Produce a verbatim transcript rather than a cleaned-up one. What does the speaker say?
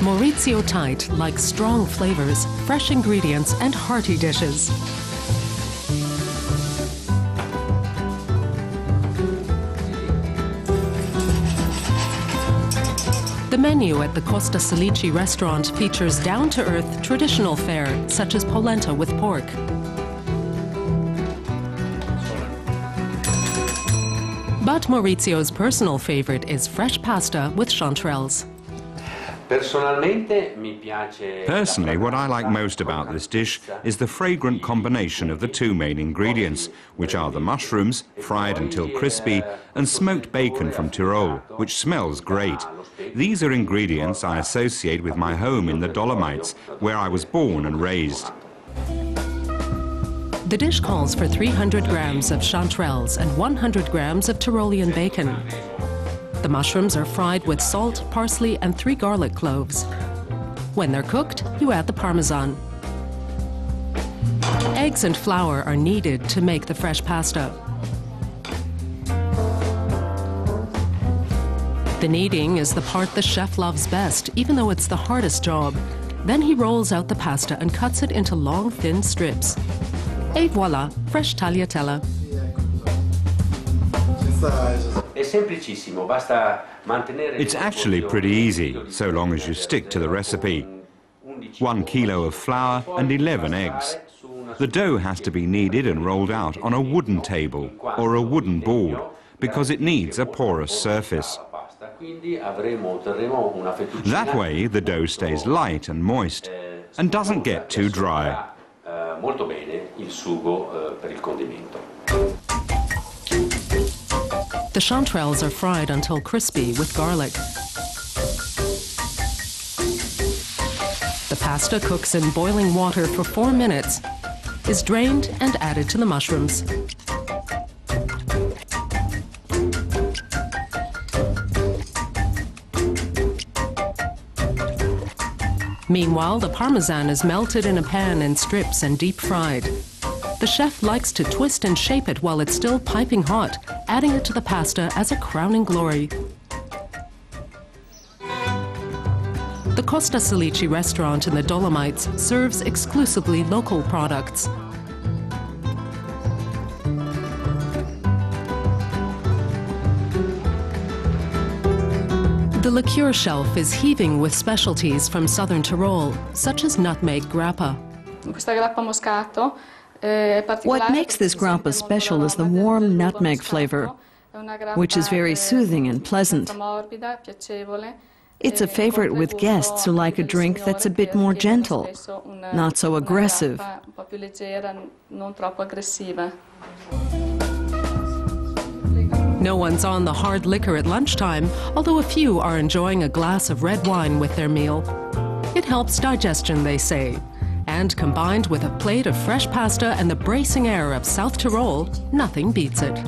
Maurizio Tite likes strong flavors, fresh ingredients, and hearty dishes. The menu at the Costa Salici restaurant features down-to-earth traditional fare, such as polenta with pork, but Maurizio's personal favorite is fresh pasta with chanterelles. Personally, what I like most about this dish is the fragrant combination of the two main ingredients, which are the mushrooms, fried until crispy, and smoked bacon from Tyrol, which smells great. These are ingredients I associate with my home in the Dolomites, where I was born and raised. The dish calls for three hundred grams of chanterelles and one hundred grams of Tyrolean bacon. The mushrooms are fried with salt, parsley, and three garlic cloves. When they're cooked, you add the parmesan. Eggs and flour are needed to make the fresh pasta. The kneading is the part the chef loves best, even though it's the hardest job. Then he rolls out the pasta and cuts it into long, thin strips. Et voilà, fresh tagliatelle. It's actually pretty easy, so long as you stick to the recipe. One kilo of flour and eleven eggs. The dough has to be kneaded and rolled out on a wooden table or a wooden board because it needs a porous surface. That way the dough stays light and moist and doesn't get too dry. The chanterelles are fried until crispy with garlic. The pasta cooks in boiling water for four minutes, is drained and added to the mushrooms. Meanwhile, the parmesan is melted in a pan in strips and deep fried. The chef likes to twist and shape it while it's still piping hot, adding it to the pasta as a crowning glory. The Costa Salici restaurant in the Dolomites serves exclusively local products. The liqueur shelf is heaving with specialties from southern Tyrol, such as nutmeg grappa. What makes this grappa special is the warm nutmeg flavor, which is very soothing and pleasant. It's a favorite with guests who like a drink that's a bit more gentle, not so aggressive. No one's on the hard liquor at lunchtime, although a few are enjoying a glass of red wine with their meal. It helps digestion, they say. And combined with a plate of fresh pasta and the bracing air of South Tyrol, nothing beats it.